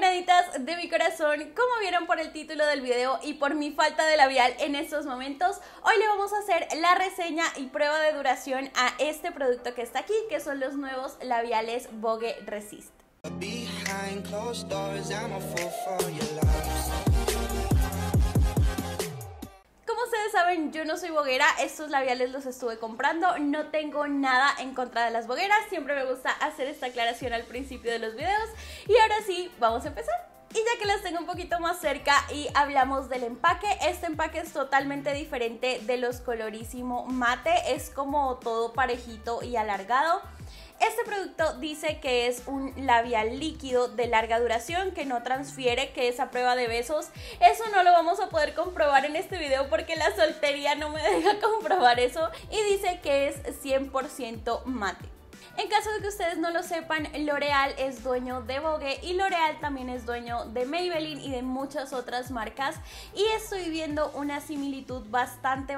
moneditas de mi corazón, como vieron por el título del video y por mi falta de labial en estos momentos, hoy le vamos a hacer la reseña y prueba de duración a este producto que está aquí, que son los nuevos labiales Vogue Resist. Saben, yo no soy boguera, estos labiales los estuve comprando, no tengo nada en contra de las bogueras, siempre me gusta hacer esta aclaración al principio de los videos y ahora sí, vamos a empezar. Y ya que las tengo un poquito más cerca y hablamos del empaque, este empaque es totalmente diferente de los colorísimo mate, es como todo parejito y alargado. Este producto dice que es un labial líquido de larga duración, que no transfiere, que es a prueba de besos. Eso no lo vamos a poder comprobar en este video porque la soltería no me deja comprobar eso. Y dice que es 100% mate. En caso de que ustedes no lo sepan, L'Oreal es dueño de Vogue y L'Oreal también es dueño de Maybelline y de muchas otras marcas, y estoy viendo una similitud bastante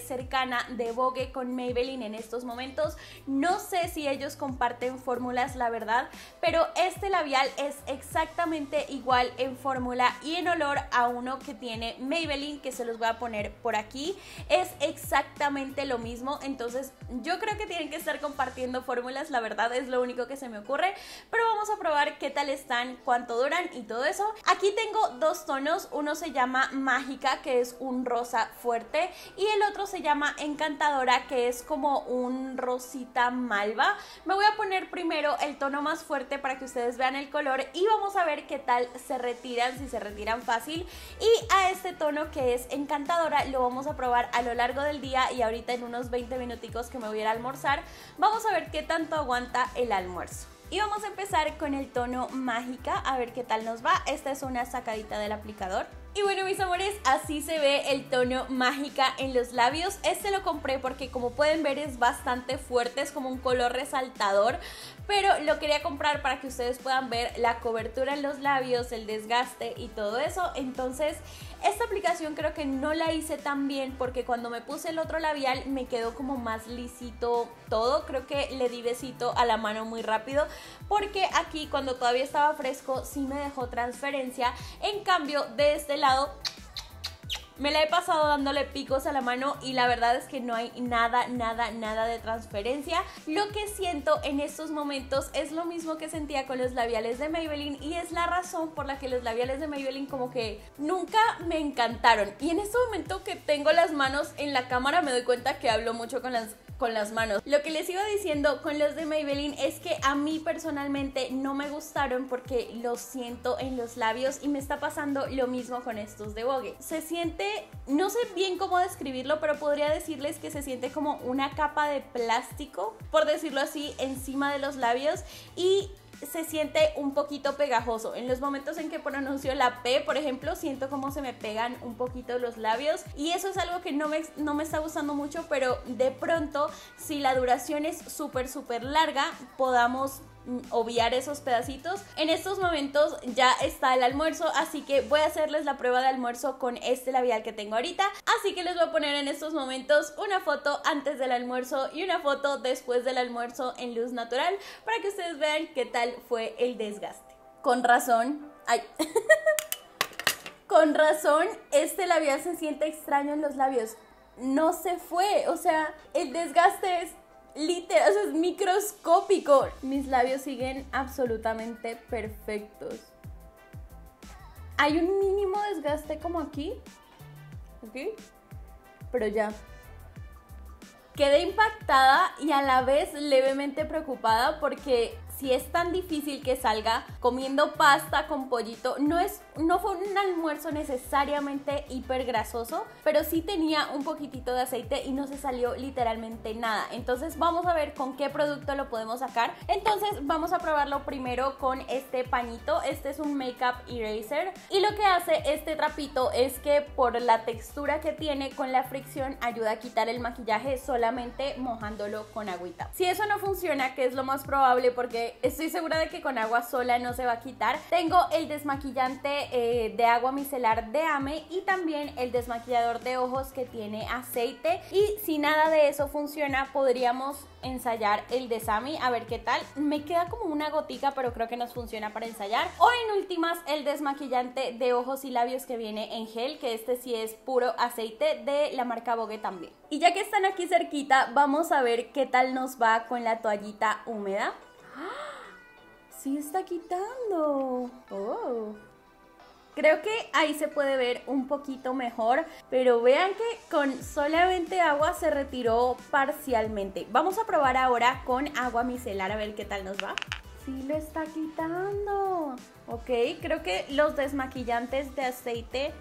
cercana de Vogue con Maybelline en estos momentos. No sé si ellos comparten fórmulas, la verdad, pero este labial es exactamente igual en fórmula y en olor a uno que tiene Maybelline, que se los voy a poner por aquí. Es exactamente lo mismo, entonces yo creo que tienen que estar compartiendo fórmulas, la verdad es lo único que se me ocurre, pero vamos a probar qué tal están, cuánto duran y todo eso. Aquí tengo dos tonos, uno se llama Mágica, que es un rosa fuerte, y el otro se llama Encantadora, que es como un rosita malva. Me voy a poner primero el tono más fuerte para que ustedes vean el color y vamos a ver qué tal se retiran, si se retiran fácil, y a este tono que es Encantadora lo vamos a probar a lo largo del día y ahorita en unos 20 minuticos que me voy a ir a almorzar, vamos a ver qué tal aguanta el almuerzo. Y vamos a empezar con el tono Mágica, a ver qué tal nos va. Esta es una sacadita del aplicador. Y bueno, mis amores, así se ve el tono Mágica en los labios. Este lo compré porque, como pueden ver, es bastante fuerte, es como un color resaltador, pero lo quería comprar para que ustedes puedan ver la cobertura en los labios, el desgaste y todo eso. Entonces, esta aplicación creo que no la hice tan bien porque cuando me puse el otro labial me quedó como más lisito todo. Creo que le di besito a la mano muy rápido porque aquí, cuando todavía estaba fresco, sí me dejó transferencia. En cambio, de este lado me la he pasado dándole picos a la mano y la verdad es que no hay nada de transferencia. Lo que siento en estos momentos es lo mismo que sentía con los labiales de Maybelline y es la razón por la que los labiales de Maybelline como que nunca me encantaron. Y en este momento que tengo las manos en la cámara me doy cuenta que hablo mucho con las manos. Lo que les iba diciendo con los de Maybelline es que a mí personalmente no me gustaron porque los siento en los labios y me está pasando lo mismo con estos de Vogue. Se siente, no sé bien cómo describirlo, pero podría decirles que se siente como una capa de plástico, por decirlo así, encima de los labios, y se siente un poquito pegajoso. En los momentos en que pronuncio la P, por ejemplo, siento como se me pegan un poquito los labios y eso es algo que no me está gustando mucho, pero de pronto si la duración es súper larga podamos obviar esos pedacitos. En estos momentos ya está el almuerzo, así que voy a hacerles la prueba de almuerzo con este labial que tengo ahorita, así que les voy a poner en estos momentos una foto antes del almuerzo y una foto después del almuerzo en luz natural para que ustedes vean qué tal fue el desgaste. Con razón, ay, con razón este labial se siente extraño en los labios, no se fue, o sea, el desgaste es literal, o sea, es microscópico. Mis labios siguen absolutamente perfectos. Hay un mínimo desgaste como aquí, ¿ok? Pero ya. Quedé impactada y a la vez levemente preocupada porque si es tan difícil que salga comiendo pasta con pollito, no fue un almuerzo necesariamente hiper grasoso, pero sí tenía un poquitito de aceite y no se salió literalmente nada. Entonces vamos a ver con qué producto lo podemos sacar. Entonces vamos a probarlo primero con este pañito. Este es un Makeup Eraser y lo que hace este trapito es que por la textura que tiene con la fricción ayuda a quitar el maquillaje solamente mojándolo con agüita. Si eso no funciona, que es lo más probable porque que estoy segura de que con agua sola no se va a quitar. Tengo el desmaquillante de agua micelar de AME y también el desmaquillador de ojos que tiene aceite. Y si nada de eso funciona, podríamos ensayar el de Sami, a ver qué tal. Me queda como una gotica, pero creo que nos funciona para ensayar. O en últimas, el desmaquillante de ojos y labios que viene en gel, que este sí es puro aceite de la marca Vogue también. Y ya que están aquí cerquita, vamos a ver qué tal nos va con la toallita húmeda. ¡Ah! Sí está quitando. ¡Oh! Creo que ahí se puede ver un poquito mejor, pero vean que con solamente agua se retiró parcialmente. Vamos a probar ahora con agua micelar a ver qué tal nos va. Sí lo está quitando. Ok, creo que los desmaquillantes de aceite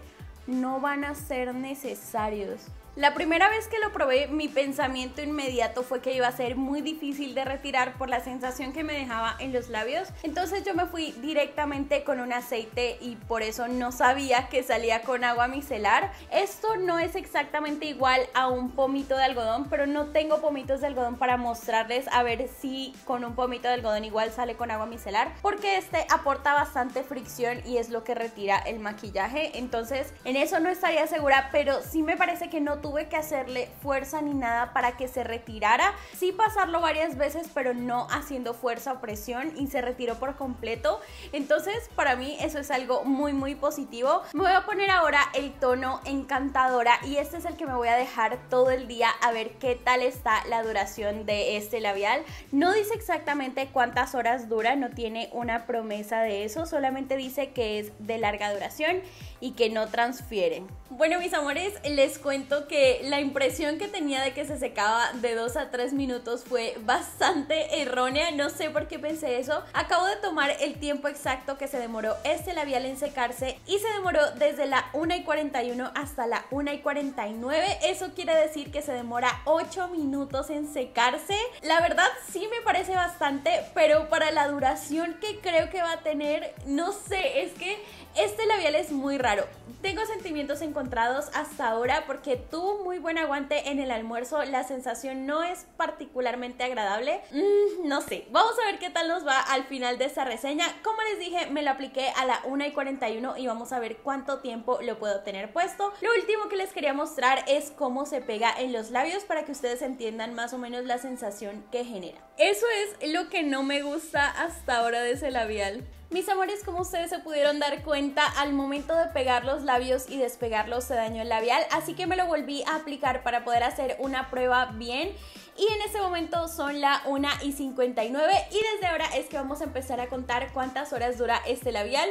no van a ser necesarios. La primera vez que lo probé, mi pensamiento inmediato fue que iba a ser muy difícil de retirar por la sensación que me dejaba en los labios. Entonces yo me fui directamente con un aceite y por eso no sabía que salía con agua micelar. Esto no es exactamente igual a un pomito de algodón, pero no tengo pomitos de algodón para mostrarles, a ver si con un pomito de algodón igual sale con agua micelar, porque este aporta bastante fricción y es lo que retira el maquillaje. Entonces en eso no estaría segura, pero sí me parece que no tuve que hacerle fuerza ni nada para que se retirara. Sí pasarlo varias veces, pero no haciendo fuerza o presión, y se retiró por completo. Entonces para mí eso es algo muy muy positivo. Me voy a poner ahora el tono Encantadora y este es el que me voy a dejar todo el día, a ver qué tal está la duración de este labial. No dice exactamente cuántas horas dura, no tiene una promesa de eso, solamente dice que es de larga duración y que no transfiere. Bueno, mis amores, les cuento que la impresión que tenía de que se secaba de 2 a 3 minutos fue bastante errónea. No sé por qué pensé eso. Acabo de tomar el tiempo exacto que se demoró este labial en secarse y se demoró desde la 1:41 hasta la 1:49. Eso quiere decir que se demora 8 minutos en secarse. La verdad sí me parece bastante, pero para la duración que creo que va a tener, no sé, es que este labial es muy raro. Tengo sentimientos encontrados hasta ahora porque tuvo muy buen aguante en el almuerzo. La sensación no es particularmente agradable. No sé. Vamos a ver qué tal nos va al final de esta reseña. Como les dije, me lo apliqué a la 1:41 y vamos a ver cuánto tiempo lo puedo tener puesto. Lo último que les quería mostrar es cómo se pega en los labios para que ustedes entiendan más o menos la sensación que genera. Eso es lo que no me gusta hasta ahora de ese labial. Mis amores, como ustedes se pudieron dar cuenta, al momento de pegar los labios y despegarlos se dañó el labial, así que me lo volví a aplicar para poder hacer una prueba bien. Y en este momento son la 1:59 y desde ahora es que vamos a empezar a contar cuántas horas dura este labial.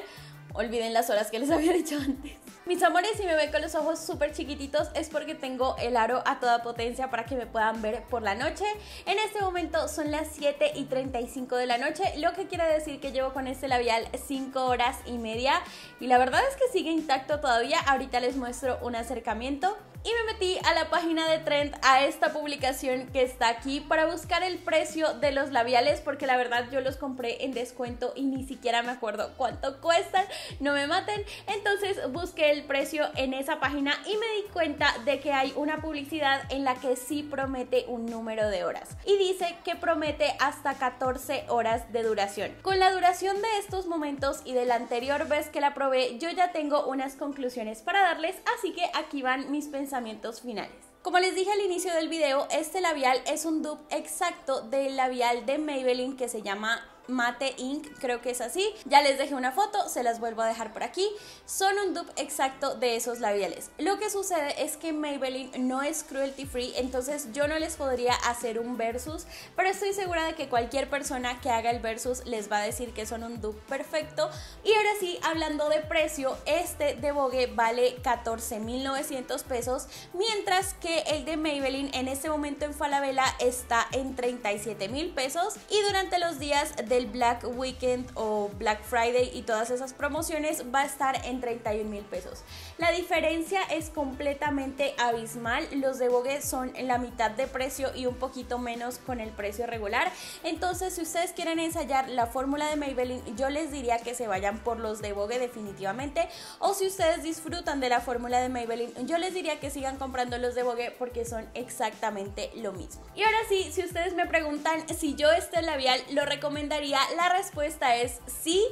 Olviden las horas que les había dicho antes. Mis amores, si me ven con los ojos súper chiquititos es porque tengo el aro a toda potencia para que me puedan ver por la noche. En este momento son las 7:35 de la noche, lo que quiere decir que llevo con este labial 5 horas y media. Y la verdad es que sigue intacto todavía. Ahorita les muestro un acercamiento. Y me metí a la página de Trend, a esta publicación que está aquí, para buscar el precio de los labiales, porque la verdad yo los compré en descuento y ni siquiera me acuerdo cuánto cuestan, no me maten. Entonces busqué el precio en esa página y me di cuenta de que hay una publicidad en la que sí promete un número de horas y dice que promete hasta 14 horas de duración. Con la duración de estos momentos y de la anterior vez que la probé, yo ya tengo unas conclusiones para darles, así que aquí van mis pensamientos finales. Como les dije al inicio del video, este labial es un dupe exacto del labial de Maybelline que se llama Mate Ink, creo que es así. Ya les dejé una foto, se las vuelvo a dejar por aquí. Son un dupe exacto de esos labiales. Lo que sucede es que Maybelline no es cruelty free, entonces yo no les podría hacer un versus, pero estoy segura de que cualquier persona que haga el versus les va a decir que son un dupe perfecto. Y ahora sí, hablando de precio, este de Vogue vale 14.900 pesos, mientras que el de Maybelline en este momento en Falabella está en 37.000 pesos. Y durante los días de el Black Weekend o Black Friday y todas esas promociones va a estar en 31.000 pesos. La diferencia es completamente abismal. Los de Vogue son la mitad de precio y un poquito menos con el precio regular. Entonces, si ustedes quieren ensayar la fórmula de Maybelline, yo les diría que se vayan por los de Vogue definitivamente. O si ustedes disfrutan de la fórmula de Maybelline, yo les diría que sigan comprando los de Vogue porque son exactamente lo mismo. Y ahora sí, si ustedes me preguntan si yo este labial lo recomendaría mayoría la respuesta es sí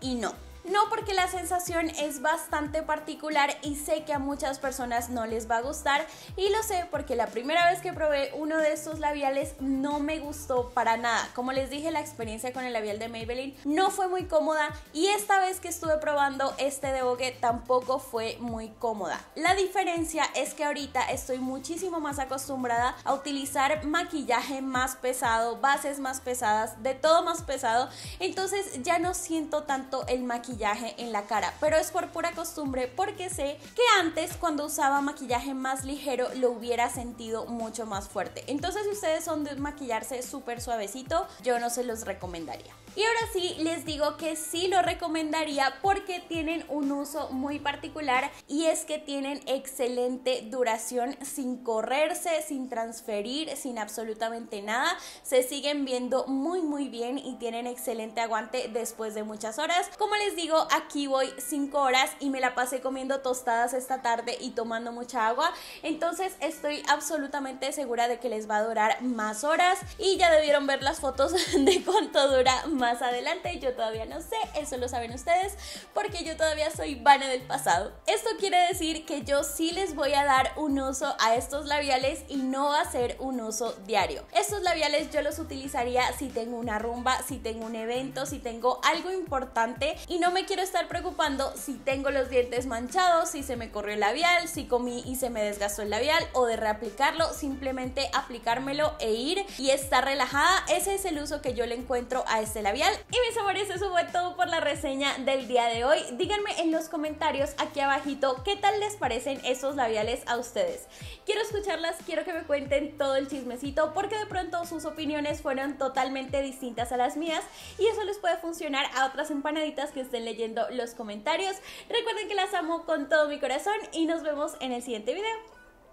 y no. No, porque la sensación es bastante particular y sé que a muchas personas no les va a gustar, y lo sé porque la primera vez que probé uno de estos labiales no me gustó para nada. Como les dije, la experiencia con el labial de Maybelline no fue muy cómoda, y esta vez que estuve probando este de Vogue tampoco fue muy cómoda. La diferencia es que ahorita estoy muchísimo más acostumbrada a utilizar maquillaje más pesado, bases más pesadas, de todo más pesado, entonces ya no siento tanto el maquillaje en la cara, pero es por pura costumbre, porque sé que antes cuando usaba maquillaje más ligero lo hubiera sentido mucho más fuerte. Entonces, si ustedes son de maquillarse súper suavecito, yo no se los recomendaría. Y ahora sí les digo que sí lo recomendaría, porque tienen un uso muy particular, y es que tienen excelente duración sin correrse, sin transferir, sin absolutamente nada. Se siguen viendo muy muy bien y tienen excelente aguante después de muchas horas. Como les digo, aquí voy 5 horas y me la pasé comiendo tostadas esta tarde y tomando mucha agua, entonces estoy absolutamente segura de que les va a durar más horas, y ya debieron ver las fotos de cuánto dura más adelante. Yo todavía no sé, eso lo saben ustedes, porque yo todavía soy Vane del pasado. Esto quiere decir que yo sí les voy a dar un uso a estos labiales, y no va a ser un uso diario. Estos labiales yo los utilizaría si tengo una rumba, si tengo un evento, si tengo algo importante, y no me quiero estar preocupando si tengo los dientes manchados, si se me corrió el labial, si comí y se me desgastó el labial, o de reaplicarlo. Simplemente aplicármelo e ir y estar relajada. Ese es el uso que yo le encuentro a este labial. Y mis amores, eso fue todo por la reseña del día de hoy. Díganme en los comentarios aquí abajito qué tal les parecen estos labiales a ustedes. Quiero escucharlas, quiero que me cuenten todo el chismecito, porque de pronto sus opiniones fueron totalmente distintas a las mías, y eso les puede funcionar a otras empanaditas que estén leyendo los comentarios. Recuerden que las amo con todo mi corazón, y nos vemos en el siguiente video.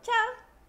¡Chao!